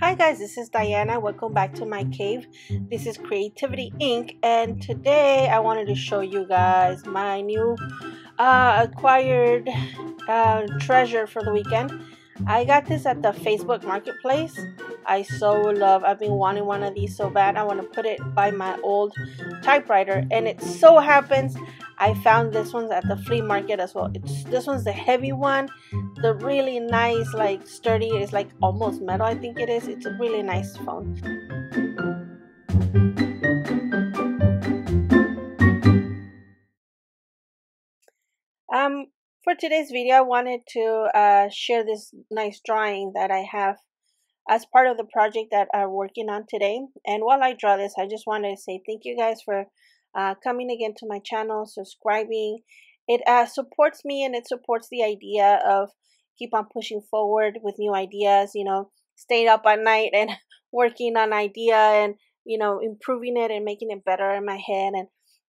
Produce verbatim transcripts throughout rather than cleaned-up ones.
Hi guys, this is Diana. Welcome back to my cave. This is Creativity Incorporated and today I wanted to show you guys my new uh, acquired uh, treasure for the weekend. I got this at the Facebook Marketplace. I so love, I've been wanting one of these so bad. I want to put it by my old typewriter, and it so happens I found this one's at the flea market as well. It's this one's the heavy one, the really nice, like sturdy, it's like almost metal, I think it is. It's a really nice phone. Um for today's video, I wanted to uh share this nice drawing that I have as part of the project that I'm working on today. And while I draw this, I just wanted to say thank you guys for uh, coming again to my channel, subscribing. It uh, supports me and it supports the idea of keep on pushing forward with new ideas, you know, staying up at night and working on idea and, you know, improving it and making it better in my head. And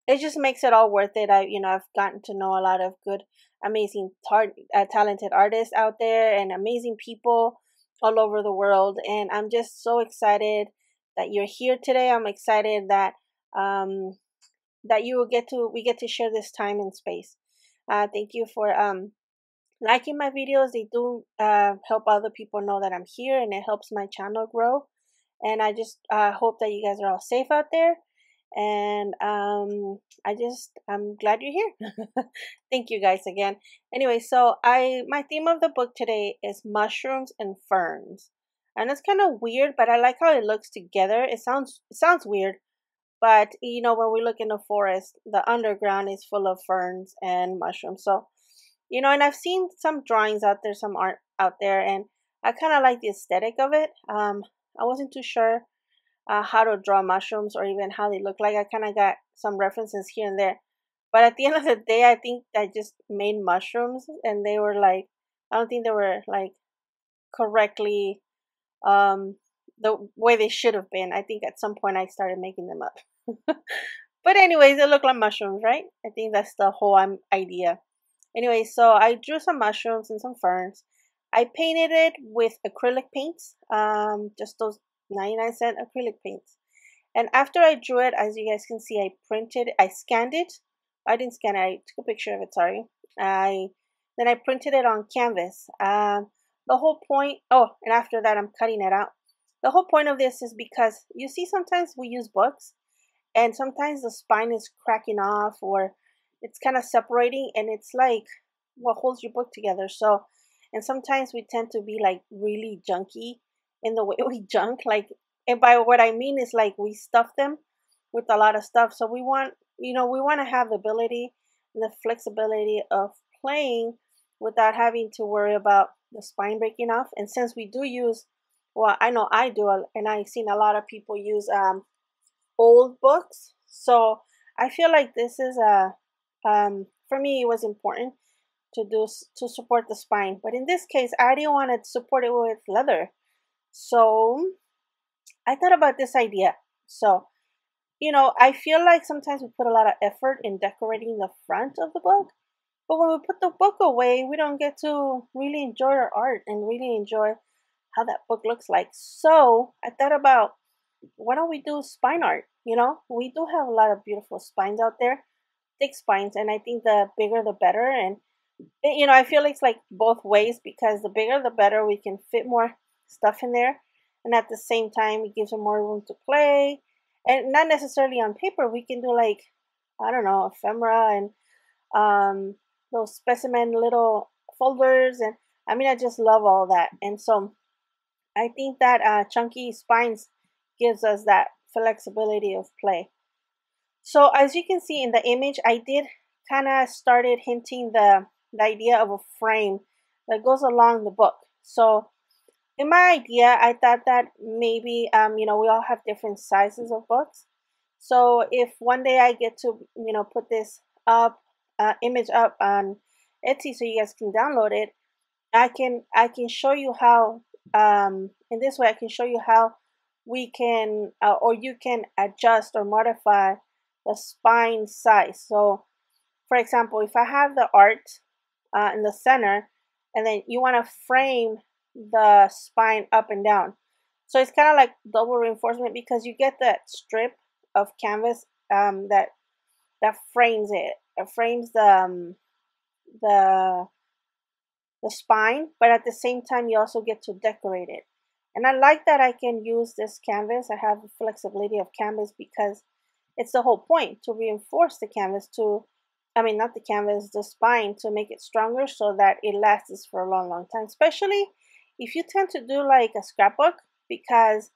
it just makes it all worth it. I, you know, I've gotten to know a lot of good, amazing, tar uh, talented artists out there and amazing people all over the world, and I'm just so excited that you're here today. I'm excited that um that you will get to we get to share this time and space. Uh thank you for um liking my videos. They do uh help other people know that I'm here, and it helps my channel grow. And I just uh hope that you guys are all safe out there, and um I just I'm glad you're here. Thank you guys again. Anyway, so I my theme of the book today is mushrooms and ferns, and it's kind of weird, but I like how it looks together. It sounds it sounds weird, but you know, when we look in the forest, the underground is full of ferns and mushrooms. So you know, and I've seen some drawings out there, some art out there, and I kind of like the aesthetic of it. um I wasn't too sure Uh, how to draw mushrooms or even how they look like. I kind of got some references here and there, but at the end of the day, I think I just made mushrooms, and they were like, I don't think they were like correctly um, the way they should have been. I think at some point I started making them up. But anyways, they look like mushrooms, right? I think that's the whole um, idea. Anyway, so I drew some mushrooms and some ferns. I painted it with acrylic paints, um, just those ninety-nine cent acrylic paints. And after I drew it, as you guys can see, I printed I scanned it I didn't scan it, I took a picture of it, sorry. I then I printed it on canvas. Um, the whole point, oh and after that I'm cutting it out. The whole point of this is because you see sometimes we use books and sometimes the spine is cracking off or it's kind of separating, and it's like what holds your book together. So, and sometimes we tend to be like really junky in the way we junk, like, and by what I mean is like we stuff them with a lot of stuff. So we want, you know, we want to have the ability and the flexibility of playing without having to worry about the spine breaking off. And since we do use, well, I know I do, and I've seen a lot of people use um, old books. So I feel like this is a, um, for me, it was important to do to support the spine. But in this case, I didn't want to support it with leather. So I thought about this idea. So, you know, I feel like sometimes we put a lot of effort in decorating the front of the book, but when we put the book away, we don't get to really enjoy our art and really enjoy how that book looks like. So I thought about, why don't we do spine art? You know, we do have a lot of beautiful spines out there, thick spines, and I think the bigger the better. And, you know, I feel it's like both ways, because the bigger the better, we can fit more stuff in there, and at the same time it gives them more room to play. And not necessarily on paper, we can do like, I don't know, ephemera and um those specimen little folders, and I mean, I just love all that. And so I think that uh chunky spines gives us that flexibility of play. So as you can see in the image, I did kind of started hinting the, the idea of a frame that goes along the book. So in my idea, I thought that maybe, um, you know, we all have different sizes of books. So if one day I get to, you know, put this up, uh, image up on Etsy so you guys can download it, I can, I can show you how, um, in this way, I can show you how we can, uh, or you can adjust or modify the spine size. So for example, if I have the art uh, in the center, and then you want to frame the spine up and down. So it's kind of like double reinforcement because you get that strip of canvas um, that that frames it. It frames the um, the the spine, but at the same time you also get to decorate it. And I like that I can use this canvas. I have the flexibility of canvas because it's the whole point to reinforce the canvas to, I mean not the canvas, the spine, to make it stronger so that it lasts for a long, long time. Especially if you tend to do like a scrapbook, because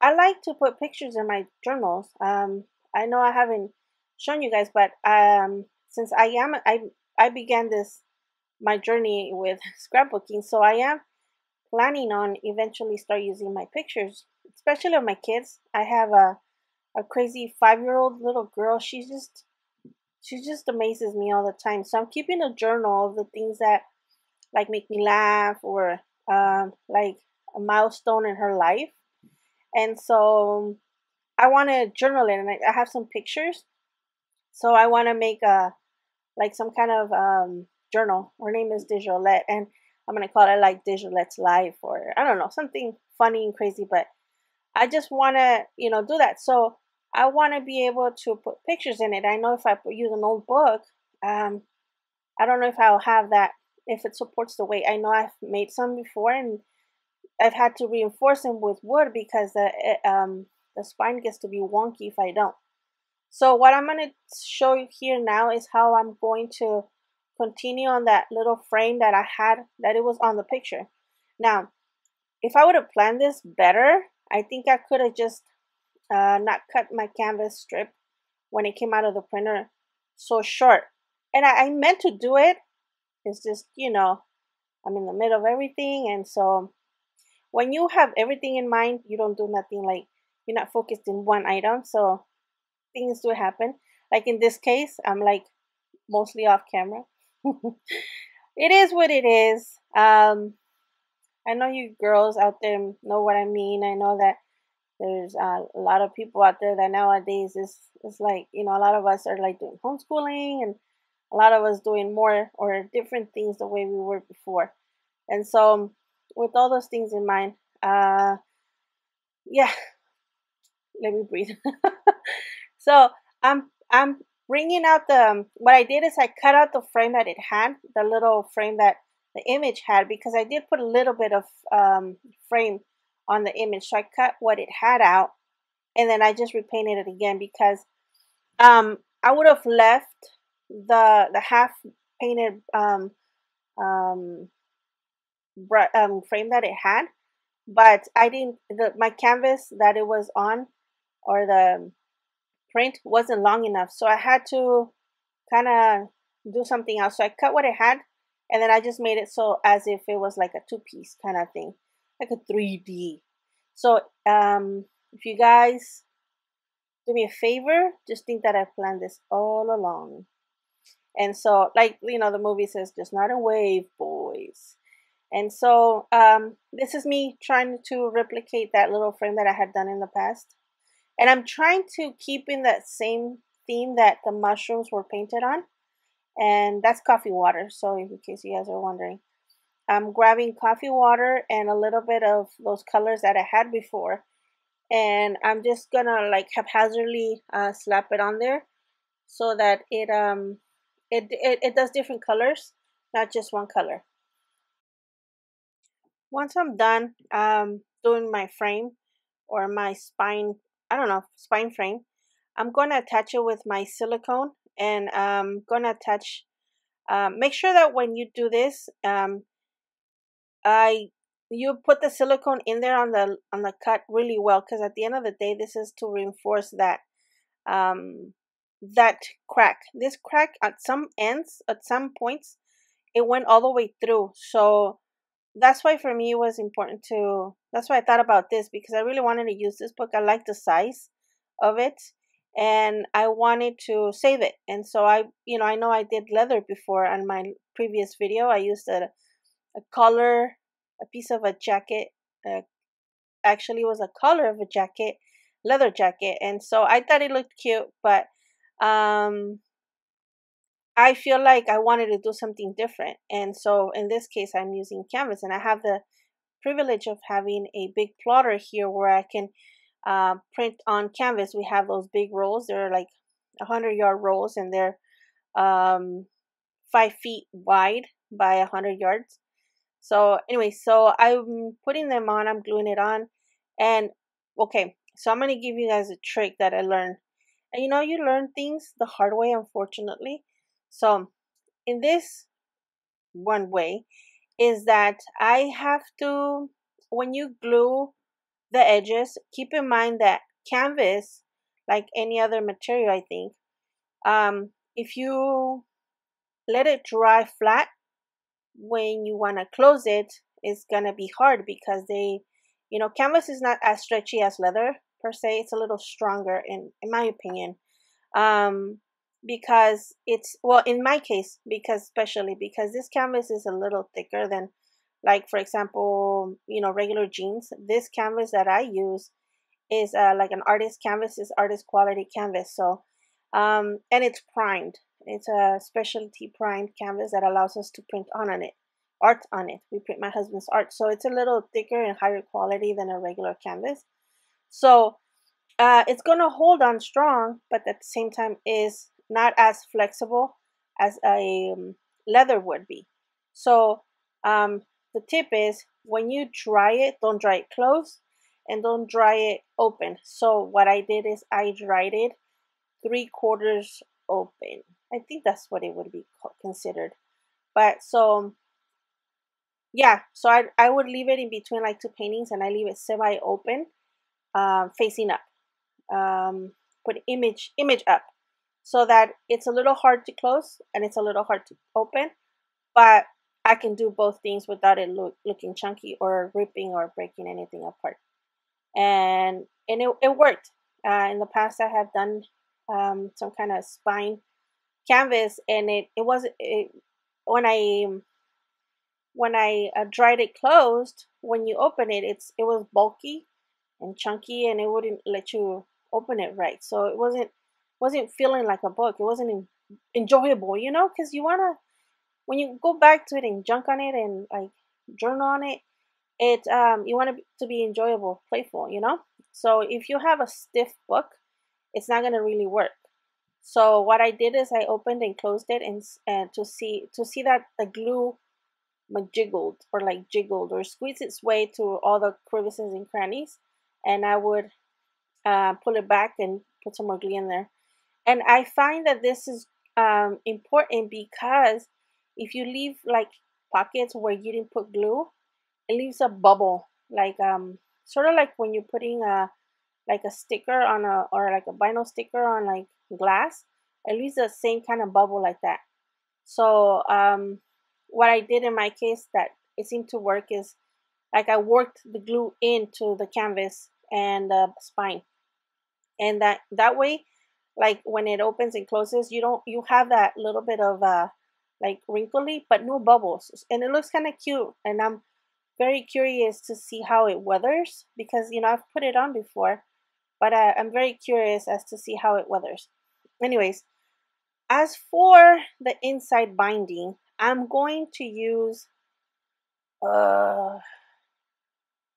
I like to put pictures in my journals. Um, I know I haven't shown you guys, but um, since I am, I, I began this, my journey with scrapbooking, so I am planning on eventually start using my pictures, especially of my kids. I have a, a crazy five-year-old little girl. She's just, she just amazes me all the time. So I'm keeping a journal of the things that like make me laugh or um, like a milestone in her life. And so I want to journal it, and I, I have some pictures. So I want to make a, like some kind of um, journal. Her name is Digiolette, and I'm going to call it like Digiolette's Life, or I don't know, something funny and crazy, but I just want to, you know, do that. So I want to be able to put pictures in it. I know if I use an old book, um, I don't know if I'll have that, if it supports the weight. I know I've made some before, and I've had to reinforce them with wood because the, um, the spine gets to be wonky if I don't. So what I'm going to show you here now is how I'm going to continue on that little frame that I had, that it was on the picture. Now, if I would have planned this better, I think I could have just uh, not cut my canvas strip when it came out of the printer so short. And I, I meant to do it. It's just, you know, I'm in the middle of everything. And so when you have everything in mind, you don't do nothing, like you're not focused in one item. So things do happen. Like in this case, I'm like mostly off camera. It is what it is. um I know you girls out there know what I mean. I know that there's uh, a lot of people out there that nowadays is it's like, you know, a lot of us are like doing homeschooling, and a lot of us doing more or different things the way we were before. And so with all those things in mind, uh yeah, let me breathe. So i'm i'm bringing out the, um, what I did is I cut out the frame that it had, the little frame that the image had, because I did put a little bit of um, frame on the image. So I cut what it had out, and then I just repainted it again, because um, I would have left the the half painted um, um, um, frame that it had, but I didn't, the, my canvas that it was on, or the print, wasn't long enough, so I had to kind of do something else. So I cut what I had, and then I just made it so as if it was like a two-piece kind of thing, like a three D. So um if you guys do me a favor, just think that I planned this all along. And so, like, you know, the movie says, just not a wave, boys. And so um this is me trying to replicate that little frame that I had done in the past. And I'm trying to keep in that same theme that the mushrooms were painted on. And that's coffee water. So in case you guys are wondering, I'm grabbing coffee water and a little bit of those colors that I had before. And I'm just gonna like haphazardly uh, slap it on there so that it, um, it, it, it does different colors, not just one color. Once I'm done um, doing my frame or my spine, I don't know, spine frame, I'm going to attach it with my silicone, and I'm going to attach, um, make sure that when you do this, um, I, you put the silicone in there on the, on the cut really well, because at the end of the day, this is to reinforce that, um, that crack. This crack at some ends, at some points, it went all the way through. So that's why for me it was important to, that's why I thought about this, because I really wanted to use this book. I like the size of it, and I wanted to save it. And so I, you know, I know I did leather before on my previous video. I used a, a collar, a piece of a jacket. Uh, actually, it was a collar of a jacket, leather jacket. And so I thought it looked cute, but um, I feel like I wanted to do something different. And so in this case, I'm using canvas, and I have the privilege of having a big plotter here where I can uh, print on canvas. We have those big rolls. They're like one hundred yard rolls, and they're um, five feet wide by one hundred yards. So anyway, so I'm putting them on, I'm gluing it on. And okay, so I'm going to give you guys a trick that I learned. And you know, you learn things the hard way, unfortunately. So in this one way is that I have to, when you glue the edges, keep in mind that canvas, like any other material, I think, um, if you let it dry flat, when you want to close it, it's going to be hard because they, you know, canvas is not as stretchy as leather per se. It's a little stronger in, in my opinion, um, because it's, well, in my case, because especially because this canvas is a little thicker than, like, for example, you know, regular jeans. This canvas that I use is uh, like an artist canvas, is artist quality canvas. So, um, and it's primed. It's a specialty primed canvas that allows us to print on, on it, art on it. We print my husband's art. So it's a little thicker and higher quality than a regular canvas. So uh, it's going to hold on strong, but at the same time is not as flexible as a um, leather would be. So um, the tip is when you dry it, don't dry it closed and don't dry it open. So what I did is I dried it three quarters open. I think that's what it would be considered. But so, yeah, so I, I would leave it in between like two paintings, and I leave it semi-open, uh, facing up, um, put image, image up, so that it's a little hard to close and it's a little hard to open, but I can do both things without it look, looking chunky or ripping or breaking anything apart. And, and it, it worked. Uh, in the past, I have done um, some kind of spine canvas, and it it was it, when I when I uh, dried it closed, when you open it, it's it was bulky and chunky, and it wouldn't let you open it right. So it wasn't wasn't feeling like a book. It wasn't in, enjoyable, you know, because you wanna, when you go back to it and junk on it and like journal on it, it um you want it to be enjoyable, playful, you know. So if you have a stiff book, it's not gonna really work. So what I did is I opened and closed it, and and to see to see that the glue jiggled or like jiggled or squeezed its way to all the crevices and crannies, and I would uh, pull it back and put some more glue in there. And I find that this is um, important because if you leave like pockets where you didn't put glue, it leaves a bubble, like um sort of like when you're putting a like a sticker on a or like a vinyl sticker on like glass, at least the same kind of bubble like that. So um what I did in my case that it seemed to work is like I worked the glue into the canvas and the spine, and that that way, like when it opens and closes, you don't you have that little bit of uh like wrinkly but no bubbles, and it looks kind of cute. And I'm very curious to see how it weathers, because you know I've put it on before, but uh, I'm very curious as to see how it weathers. Anyways, as for the inside binding, I'm going to use, uh,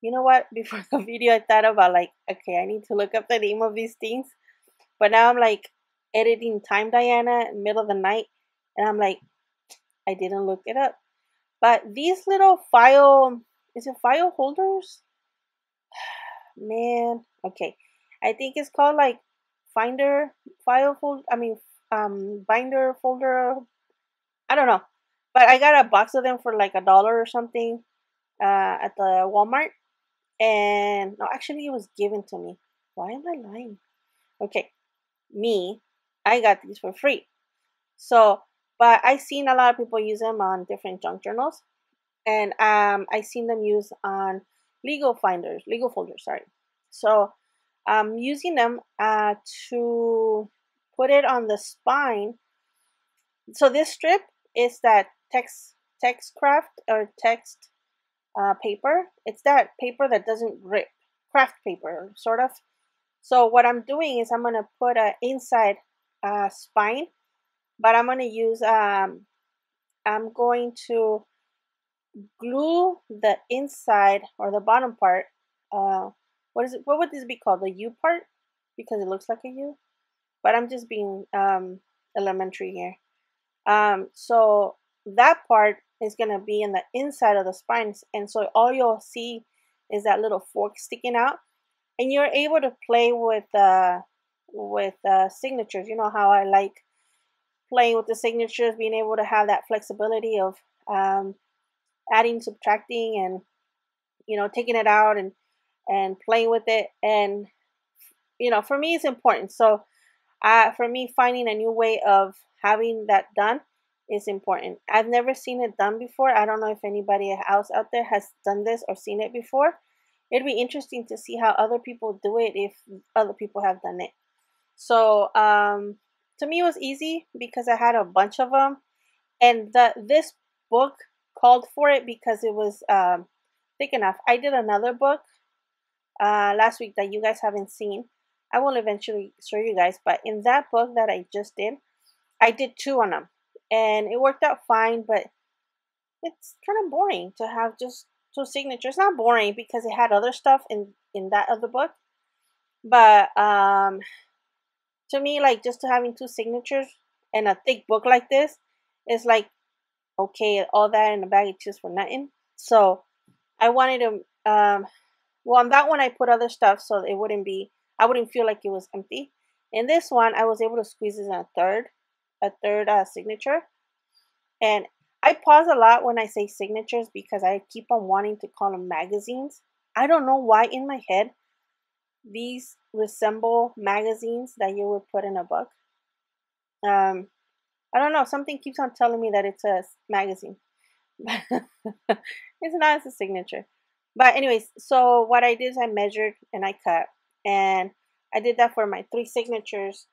you know what, before the video I thought about like, okay, I need to look up the name of these things, but now I'm like editing time, Diana, middle of the night, and I'm like, I didn't look it up. But these little file, is it file holders? Man, okay. I think it's called like finder, file folder, I mean, um, binder folder. I don't know, but I got a box of them for like a dollar or something uh, at the Walmart. And no, actually it was given to me. Why am I lying? Okay. Me, I got these for free. So, but I've seen a lot of people use them on different junk journals, and um, I've seen them used on legal finders, legal folders, sorry. So, I'm using them uh, to put it on the spine. So this strip is that text text craft or text uh, paper. It's that paper that doesn't rip, craft paper sort of. So what I'm doing is I'm going to put an inside uh, spine, but I'm going to use um I'm going to glue the inside or the bottom part. Uh, what is it? What would this be called? The U part, because it looks like a U. But I'm just being um, elementary here. Um, so that part is gonna be in the inside of the spines, and so all you'll see is that little fork sticking out. And you're able to play with uh, with uh, signatures. You know how I like playing with the signatures, being able to have that flexibility of um, adding, subtracting, and you know, taking it out and and playing with it. And you know, for me, it's important. So uh, for me, finding a new way of having that done is important. I've never seen it done before. I don't know if anybody else out there has done this or seen it before. It'd be interesting to see how other people do it if other people have done it. So um, to me, it was easy because I had a bunch of them, and the, this book called for it because it was um, thick enough. I did another book uh, last week that you guys haven't seen. I will eventually show you guys, but in that book that I just did, I did two on them, and it worked out fine. But it's kind of boring to have just so signatures. Not boring because it had other stuff in in that other book, but um to me, like, just to having two signatures and a thick book like this is like, okay, all that in the bag, it's just for nothing. So I wanted to um well, on that one I put other stuff so it wouldn't be, I wouldn't feel like it was empty. In this one I was able to squeeze in a third a third uh, signature. And I pause a lot when I say signatures because I keep on wanting to call them magazines. I don't know why in my head these resemble magazines that you would put in a book. Um, I don't know. Something keeps on telling me that it's a magazine. It's not. It's a signature. But anyways, so what I did is I measured and I cut. And I did that for my three signatures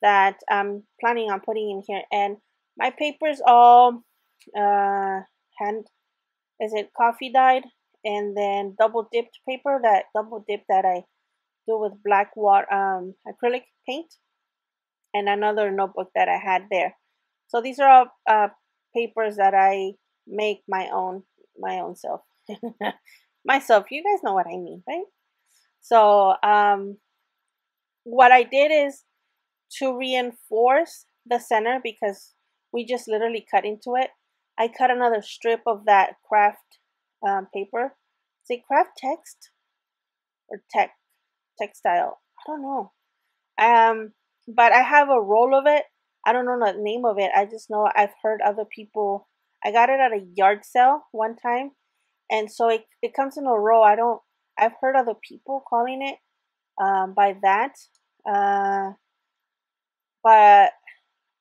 that I'm planning on putting in here. And my paper's all... uh hand is it coffee dyed, and then double dipped paper, that double dip that I do with black water um acrylic paint, and another notebook that I had there. So these are all uh papers that I make my own my own self myself. You guys know what I mean, right? So um what I did is to reinforce the center because we just literally cut into it. I cut another strip of that craft um, paper. Is it craft text or tech textile? I don't know. Um, but I have a roll of it. I don't know the name of it. I just know I've heard other people. I got it at a yard sale one time, and so it it comes in a roll. I don't. I've heard other people calling it um, by that. Uh, but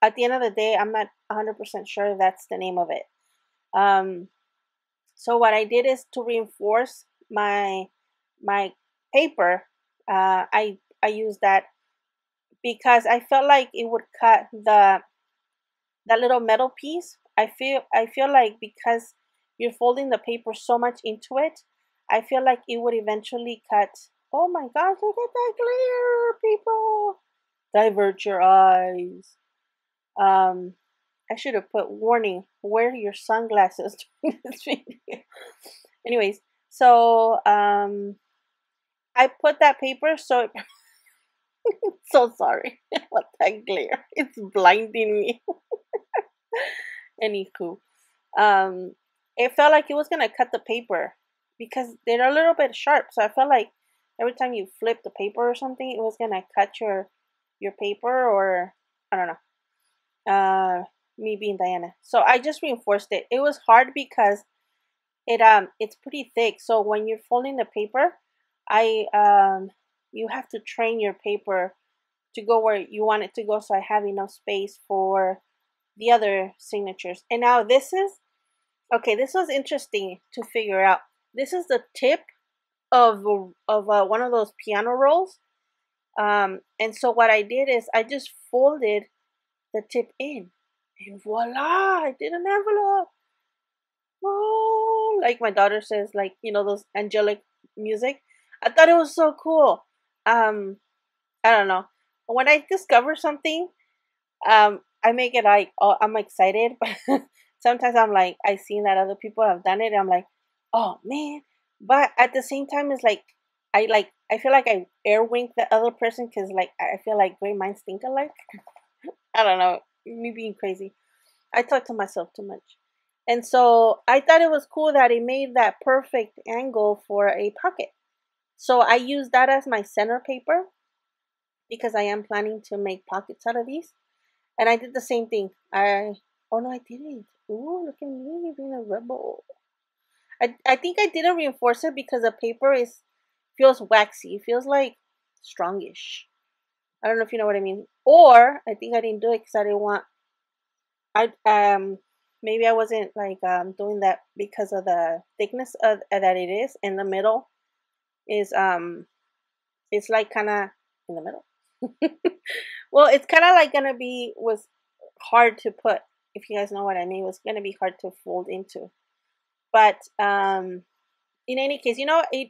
at the end of the day, I'm not one hundred percent sure that's the name of it. Um, so what I did is to reinforce my my paper. Uh, I I used that because I felt like it would cut the that little metal piece. I feel I feel like because you're folding the paper so much into it, I feel like it would eventually cut. Oh my gosh! Look at that glare, people! Divert your eyes. Um, I should have put warning, wear your sunglasses during this video. Anyways, so um, I put that paper so it, so sorry about that glare. It's blinding me. Anywho, um, it felt like it was gonna cut the paper because they're a little bit sharp. So I felt like every time you flip the paper or something, it was gonna cut your your paper, or I don't know. Uh, me being Diana. So I just reinforced it. It was hard because it um it's pretty thick. So when you're folding the paper, I um you have to train your paper to go where you want it to go. So I have enough space for the other signatures. And now this is okay. This was interesting to figure out. This is the tip of of uh, one of those piano rolls. Um, and so what I did is I just folded the tip in, and voila, I did an envelope. Oh, like my daughter says, like, you know, those angelic music. I thought it was so cool. Um, I don't know. When I discover something, um, I make it like, oh, I'm excited, but sometimes I'm like, I've seen that other people have done it, and I'm like, oh man. But at the same time, it's like, I like, I feel like I air wink the other person, because like, I feel like great minds think alike. I don't know, me being crazy. I talk to myself too much. And so I thought it was cool that it made that perfect angle for a pocket. So I used that as my center paper, because I am planning to make pockets out of these. And I did the same thing. I, oh no, I didn't. Ooh, look at me being a rebel. I, I think I didn't reinforce it because the paper is feels waxy. It feels like strongish. I don't know if you know what I mean. Or I think I didn't do it because I didn't want, I um maybe I wasn't like um doing that because of the thickness of uh, that it is. In the middle is um it's like kind of in the middle. Well, it's kind of like gonna be was hard to put, if you guys know what I mean. It was gonna be hard to fold into. But um, in any case, you know, it,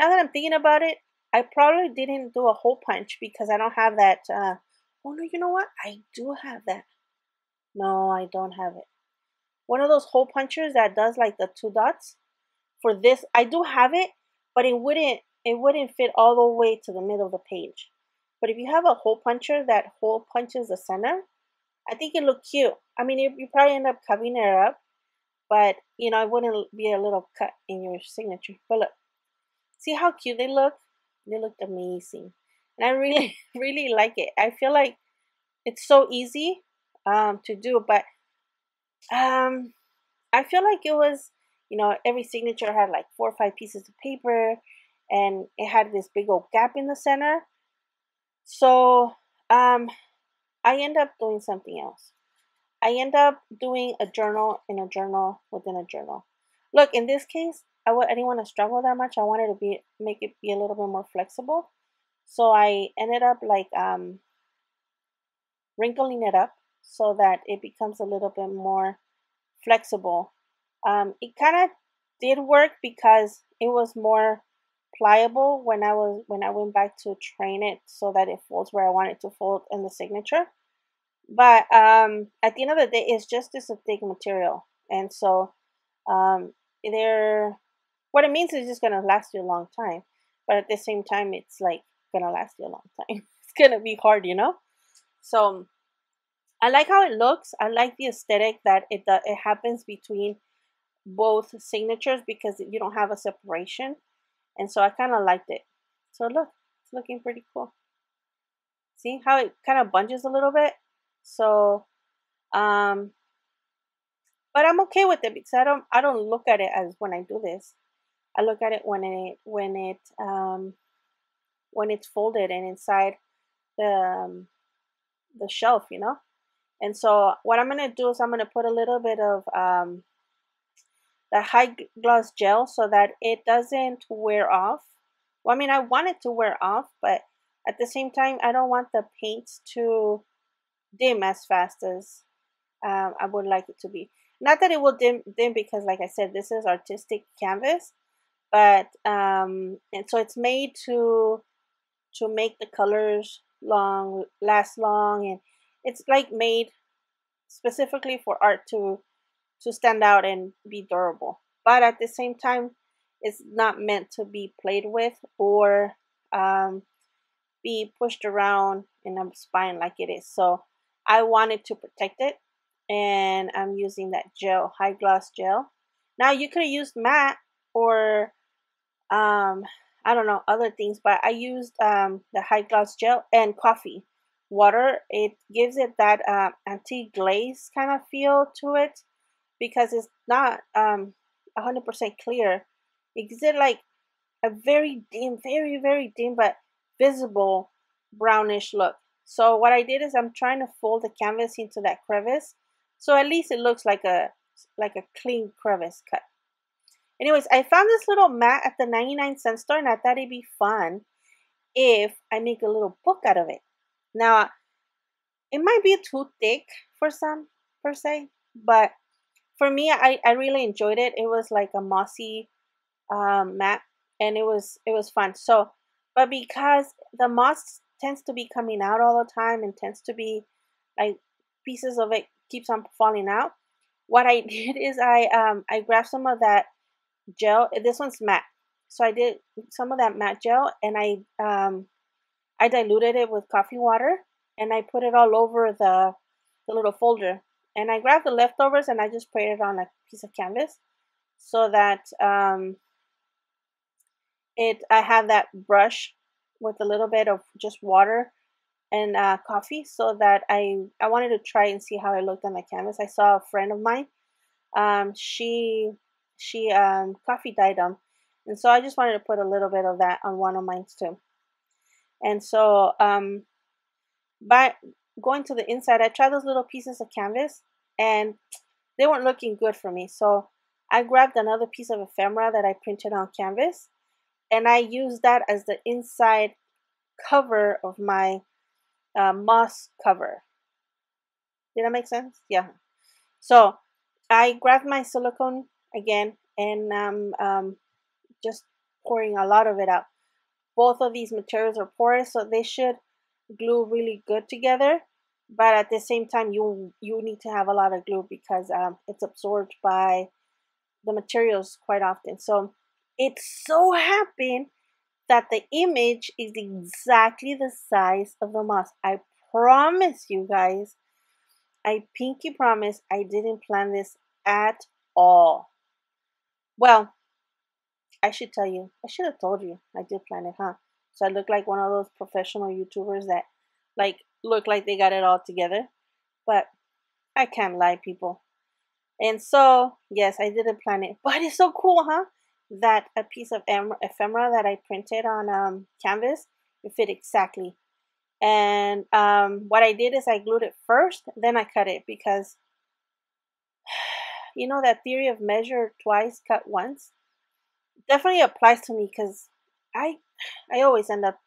now that I'm thinking about it, I probably didn't do a hole punch because I don't have that. Uh, oh, no, you know what? I do have that. No, I don't have it. One of those hole punchers that does like the two dots. For this, I do have it, but it wouldn't, it wouldn't fit all the way to the middle of the page. But if you have a hole puncher that hole punches the center, I think it looked cute. I mean, you probably end up covering it up. But, you know, it wouldn't be a little cut in your signature. But look, see how cute they look? They looked amazing. And I really, really like it. I feel like it's so easy um, to do. But um, I feel like it was, you know, every signature had like four or five pieces of paper. And it had this big old gap in the center. So um, I end up doing something else. I end up doing a journal in a journal within a journal. Look, in this case, I, w I didn't want to struggle that much. I wanted to be make it be a little bit more flexible. So I ended up like um, wrinkling it up so that it becomes a little bit more flexible. Um, it kind of did work because it was more pliable when I was when I went back to train it so that it folds where I want it to fold in the signature. But um, at the end of the day, it's just this thick material. And so um, they're, what it means is just going to last you a long time. But at the same time, it's like going to last you a long time. It's going to be hard, you know? So I like how it looks. I like the aesthetic that it, that it happens between both signatures because you don't have a separation. And so I kind of liked it. So look, it's looking pretty cool. See how it kind of bunches a little bit? So, um, but I'm okay with it because I don't, I don't look at it as when I do this. I look at it when it, when it, um, when it's folded and inside the, um, the shelf, you know? And so what I'm going to do is I'm going to put a little bit of, um, the high gloss gel so that it doesn't wear off. Well, I mean, I want it to wear off, but at the same time, I don't want the paints to dim as fast as um, I would like it to be. Not that it will dim, dim because like I said, this is artistic canvas, but um, and so it's made to to make the colors long last long, and it's like made specifically for art to to stand out and be durable. But at the same time, it's not meant to be played with or um, be pushed around in a spine like it is. So I wanted to protect it, and I'm using that gel, high gloss gel. Now you could have used matte or um, I don't know, other things, but I used um, the high gloss gel and coffee water. It gives it that uh, anti-glaze kind of feel to it because it's not um, one hundred percent clear. It gives it like a very dim, very, very dim, but visible brownish look. So what I did is I'm trying to fold the canvas into that crevice, so at least it looks like a like a clean crevice cut. Anyways, I found this little mat at the ninety-nine cent store, and I thought it'd be fun if I make a little book out of it. Now, it might be too thick for some per se, but for me, I, I really enjoyed it. It was like a mossy um, mat, and it was it was fun. So, but because the moss tends to be coming out all the time and tends to be like pieces of it keeps on falling out, what I did is I um I grabbed some of that gel. This one's matte, so I did some of that matte gel, and I um I diluted it with coffee water, and I put it all over the the little folder. And I grabbed the leftovers and I just sprayed it on a piece of canvas, so that um it I have that brush with a little bit of just water and uh, coffee, so that I I wanted to try and see how it looked on the canvas. I saw a friend of mine, um, she she um, coffee dyed them, and so I just wanted to put a little bit of that on one of mine too. And so um, by going to the inside, I tried those little pieces of canvas, and they weren't looking good for me. So I grabbed another piece of ephemera that I printed on canvas, and I used that as the inside cover of my uh, moss cover. Did that make sense? Yeah. So I grabbed my silicone again, and I'm um, um, just pouring a lot of it out. Both of these materials are porous, so they should glue really good together. But at the same time, you you need to have a lot of glue, because um, it's absorbed by the materials quite often. So it so happened that the image is exactly the size of the moss. I promise you guys, I pinky promise, I didn't plan this at all. Well, I should tell you, I should have told you I did plan it, huh? So I look like one of those professional YouTubers that like look like they got it all together. But I can't lie, people. And so, yes, I didn't plan it. But it's so cool, huh? That a piece of ephemera that I printed on um, canvas, it fit exactly. And um, what I did is I glued it first, then I cut it, because you know that theory of measure twice, cut once definitely applies to me, because I I always end up,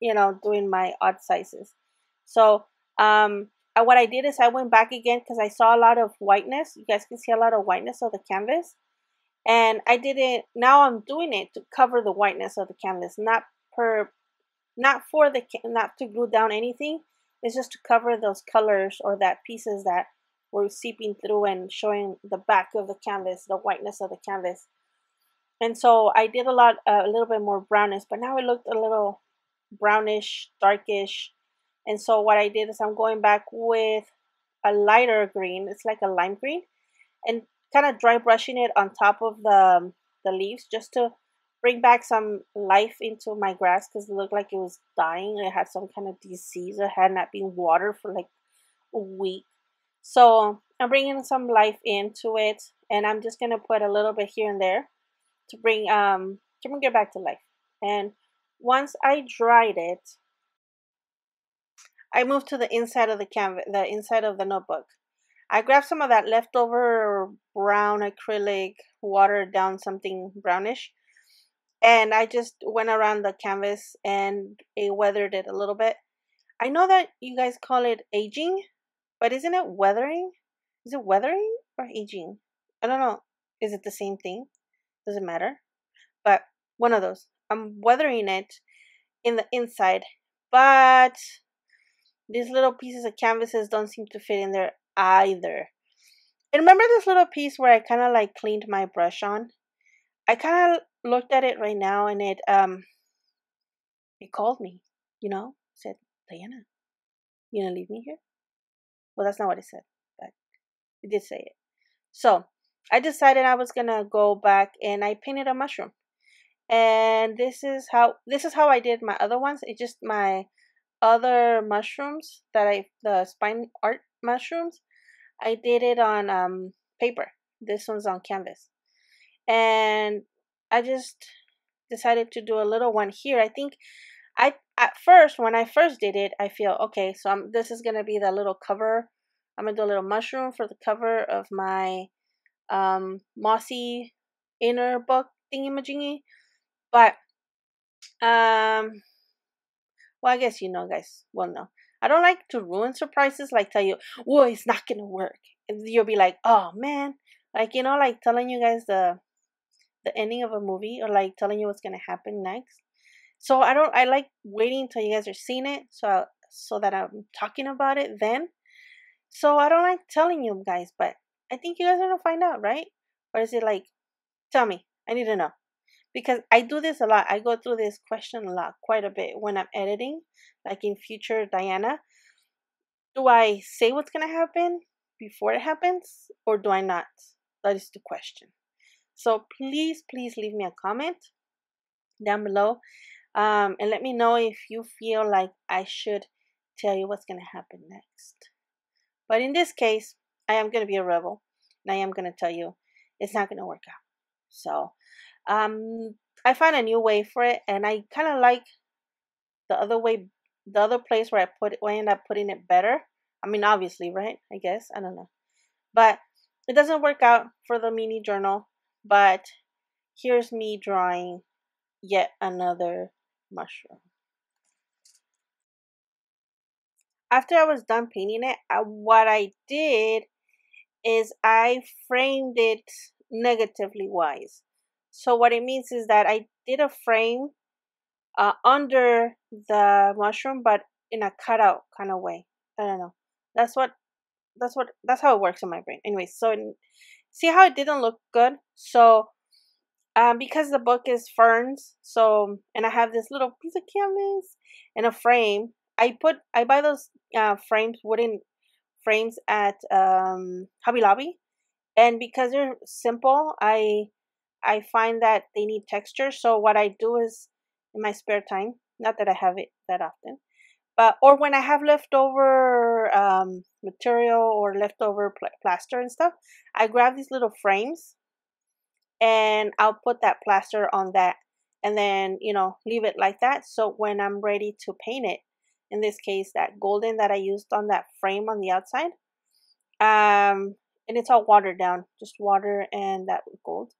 you know, doing my odd sizes. So um, I, what I did is I went back again, because I saw a lot of whiteness. You guys can see a lot of whiteness of the canvas. And I did it, now I'm doing it to cover the whiteness of the canvas, not per, not for the, not to glue down anything. It's just to cover those colors or that pieces that were seeping through and showing the back of the canvas, the whiteness of the canvas. And so I did a lot, uh, a little bit more brownness, but now it looked a little brownish, darkish. And so what I did is I'm going back with a lighter green. It's like a lime green, and kind of dry brushing it on top of the, the leaves, just to bring back some life into my grass, because it looked like it was dying. It had some kind of disease. It had not been watered for like a week. So I'm bringing some life into it, and I'm just going to put a little bit here and there to bring, um, to bring it back to life. And once I dried it, I moved to the inside of the canvas, the inside of the notebook. I grabbed some of that leftover brown acrylic, watered down something brownish, and I just went around the canvas and I weathered it a little bit. I know that you guys call it aging, but isn't it weathering? Is it weathering or aging? I don't know. Is it the same thing? Does it matter? But one of those. I'm weathering it in the inside, but these little pieces of canvases don't seem to fit in there either. And remember this little piece where I kind of like cleaned my brush on? I kind of looked at it right now, and it um it called me, you know, said, "Diana, you gonna leave me here?" Well, that's not what it said, but it did say it. So I decided I was gonna go back, and I painted a mushroom. And this is how this is how I did my other ones. It's just my other mushrooms that I the spine art mushrooms, I did it on um paper. This one's on canvas, and I just decided to do a little one here. I think I at first when I first did it, I feel okay, so I'm, this is gonna be the little cover. I'm gonna do a little mushroom for the cover of my um mossy inner book thingy-majingy. But um well, I guess you know, guys will know. I don't like to ruin surprises, like tell you, "Whoa, it's not gonna work," and you'll be like, "Oh man," like, you know, like telling you guys the the ending of a movie, or like telling you what's gonna happen next. So I don't. I like waiting until you guys are seeing it, so so that I'm talking about it then. So I don't like telling you guys, but I think you guys are going to find out, right? Or is it like, tell me, I need to know. Because I do this a lot. I go through this question a lot, quite a bit when I'm editing, like in future Diana. Do I say what's going to happen before it happens or do I not? That is the question. So please, please leave me a comment down below um, and let me know if you feel like I should tell you what's going to happen next. But in this case, I am going to be a rebel and I am going to tell you it's not going to work out. So um, I found a new way for it, and I kind of like the other way, the other place where I put it, where I end up putting it better. I mean, obviously, right? I guess. I don't know. But it doesn't work out for the mini journal. But here's me drawing yet another mushroom. After I was done painting it, I, what I did is I framed it negatively wise. So what it means is that I did a frame uh, under the mushroom, but in a cutout kind of way. I don't know. That's what, that's what, that's how it works in my brain. Anyway, so in, see how it didn't look good? So, um, because the book is ferns, so, and I have this little piece of canvas and a frame. I put, I buy those uh, frames, wooden frames at um, Hobby Lobby. And because they're simple, I, I find that they need texture. So what I do is in my spare time, not that I have it that often, but, or when I have leftover um, material or leftover pl plaster and stuff, I grab these little frames and I'll put that plaster on that and then, you know, leave it like that. So when I'm ready to paint it, in this case, that golden that I used on that frame on the outside. Um, and it's all watered down, just water and that gold.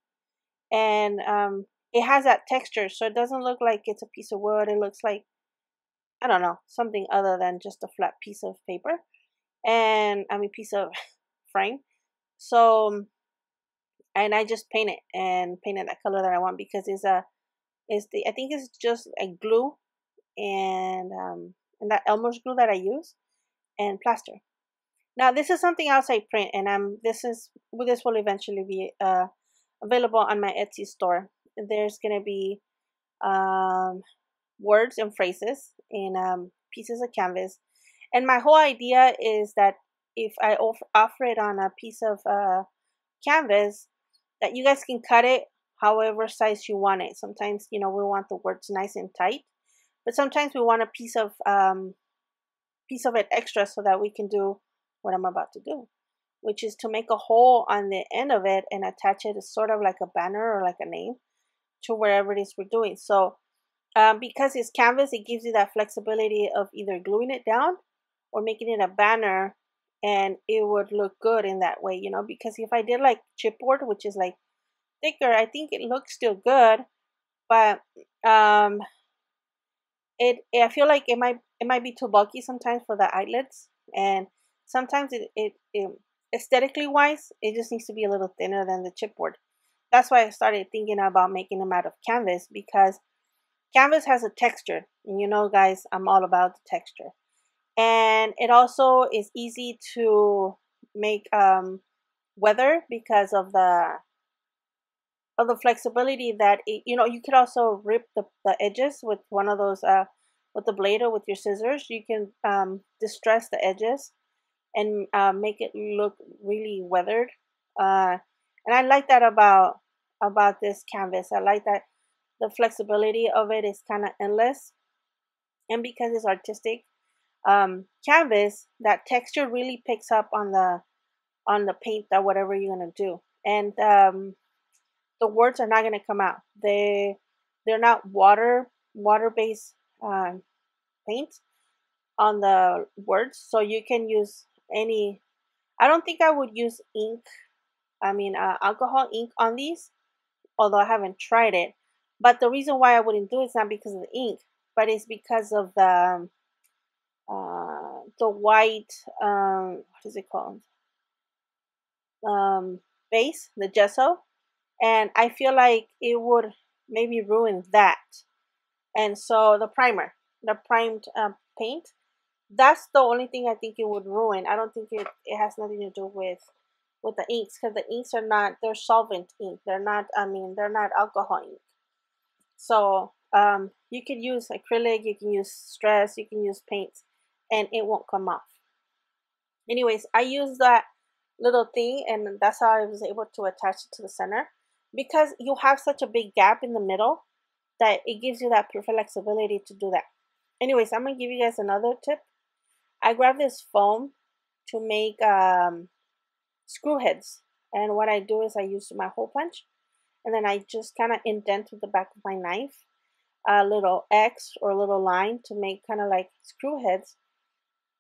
And um, it has that texture, so it doesn't look like it's a piece of wood. It looks like, I don't know, something other than just a flat piece of paper. And I mean, piece of frame. So, and I just paint it and paint it that color that I want because it's a, it's the, I think it's just a glue and, um, and that Elmer's glue that I use, and plaster. Now this is something else I print, and I'm this is this will eventually be uh, available on my Etsy store. There's gonna be um, words and phrases and um, pieces of canvas, and my whole idea is that if I offer it on a piece of uh, canvas, that you guys can cut it however size you want it. Sometimes, you know, we want the words nice and tight. But sometimes we want a piece of um, piece of it extra so that we can do what I'm about to do, which is to make a hole on the end of it and attach it as sort of like a banner or like a name to wherever it is we're doing. So um, because it's canvas, it gives you that flexibility of either gluing it down or making it a banner, and it would look good in that way, you know, because if I did like chipboard, which is like thicker, I think it looks still good, but um, It, I feel like it might it might be too bulky sometimes for the eyelets, and sometimes it, it, it aesthetically wise, it just needs to be a little thinner than the chipboard. That's why I started thinking about making them out of canvas, because canvas has a texture, and you know, guys, I'm all about the texture, and it also is easy to make um, weather because of the of the flexibility that it, you know, you could also rip the, the edges with one of those uh with the blade or with your scissors. You can um distress the edges and uh, make it look really weathered, uh and I like that about about this canvas. I like that the flexibility of it is kind of endless, and because it's artistic um canvas, that texture really picks up on the on the paint or whatever you're gonna do, and um the words are not going to come out. They, they're not water, water-based uh, paint on the words. So you can use any, I don't think I would use ink, I mean uh, alcohol ink on these, although I haven't tried it. But the reason why I wouldn't do it is not because of the ink, but it's because of the, um, uh, the white, um, what is it called? Um, base, the gesso. And I feel like it would maybe ruin that. And so the primer, the primed um, paint, that's the only thing I think it would ruin. I don't think it, it has nothing to do with with the inks, because the inks are not, they're solvent ink. They're not, I mean, they're not alcohol ink. So um, you could use acrylic, you can use stress, you can use paints, and it won't come off. Anyways, I used that little thing, and that's how I was able to attach it to the center, because you have such a big gap in the middle that it gives you that flexibility to do that. Anyways, I'm going to give you guys another tip. I grabbed this foam to make um, screw heads, and what I do is I use my hole punch, and then I just kind of indent with the back of my knife a little X or a little line to make kind of like screw heads.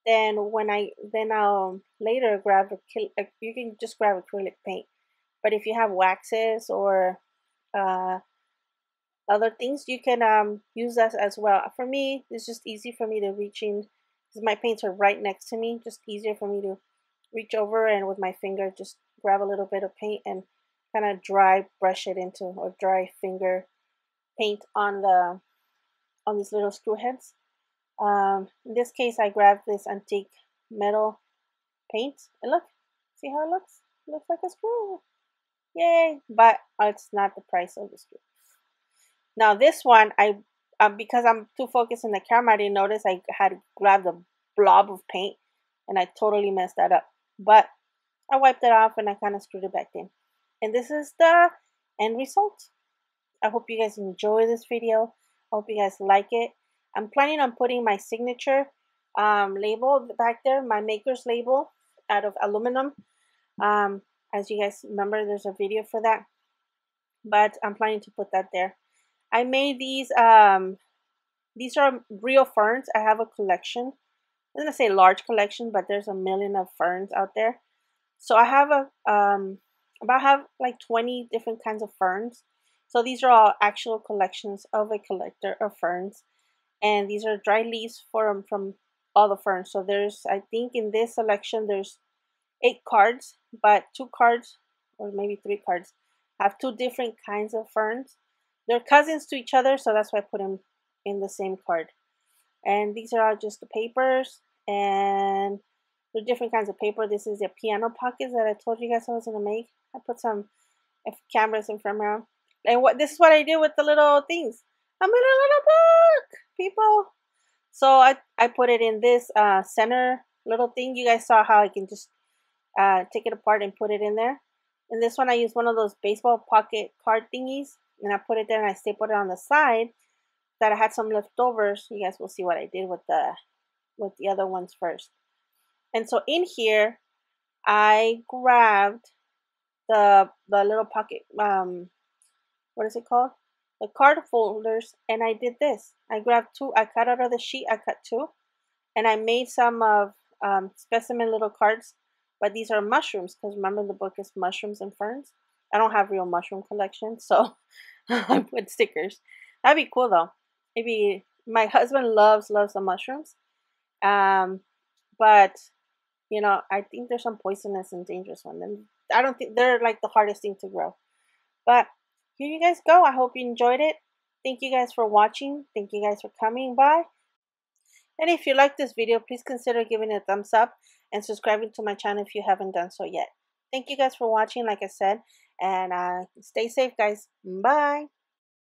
Then when I, then I'll later grab a, you can just grab acrylic paint, but if you have waxes or uh, other things, you can um, use that as well. For me, it's just easy for me to reach in, because my paints are right next to me, just easier for me to reach over and with my finger just grab a little bit of paint and kind of dry brush it into, or dry finger paint on the, on these little screw heads. Um, in this case, I grabbed this antique metal paint, and look, see how it looks? It looks like a screw. Yay! But it's not the price of the screw. Now this one, I um, because I'm too focused in the camera, I didn't notice I had grabbed a blob of paint, and I totally messed that up. But I wiped it off, and I kind of screwed it back in. And this is the end result. I hope you guys enjoy this video. I hope you guys like it. I'm planning on putting my signature um, label back there, my maker's label out of aluminum. Um, as you guys remember, there's a video for that. But I'm planning to put that there. I made these, um, these are real ferns. I have a collection. I'm going to say large collection, but there's a million of ferns out there. So I have a, um, about have like twenty different kinds of ferns. So these are all actual collections of a collector of ferns. And these are dry leaves from, from all the ferns. So there's, I think in this selection, there's eight cards, but two cards, or maybe three cards, have two different kinds of ferns. They're cousins to each other, so that's why I put them in the same card. And these are all just the papers, and they're different kinds of paper. This is the piano pockets that I told you guys I was going to make. I put some cameras in front around. And what, this is what I did with the little things. I'm in a little book, people. So I, I put it in this uh, center little thing. You guys saw how I can just uh, take it apart and put it in there. And this one, I used one of those baseball pocket card thingies. And I put it there and I stapled it on the side that I had some leftovers. You guys will see what I did with the, with the other ones first. And so in here, I grabbed the, the little pocket, um, what is it called? The card folders, and I did this. I grabbed two, I cut out of the sheet, I cut two, and I made some of um, specimen little cards, but these are mushrooms, because remember the book is mushrooms and ferns. I don't have real mushroom collection, so I put stickers. That'd be cool though. Maybe my husband loves, loves the mushrooms, um, but you know, I think there's some poisonous and dangerous ones, and I don't think they're like the hardest thing to grow, but here you guys go. I hope you enjoyed it. Thank you guys for watching. Thank you guys for coming by. And if you like this video, please consider giving it a thumbs up and subscribing to my channel if you haven't done so yet. Thank you guys for watching, like I said, and uh, stay safe, guys. Bye.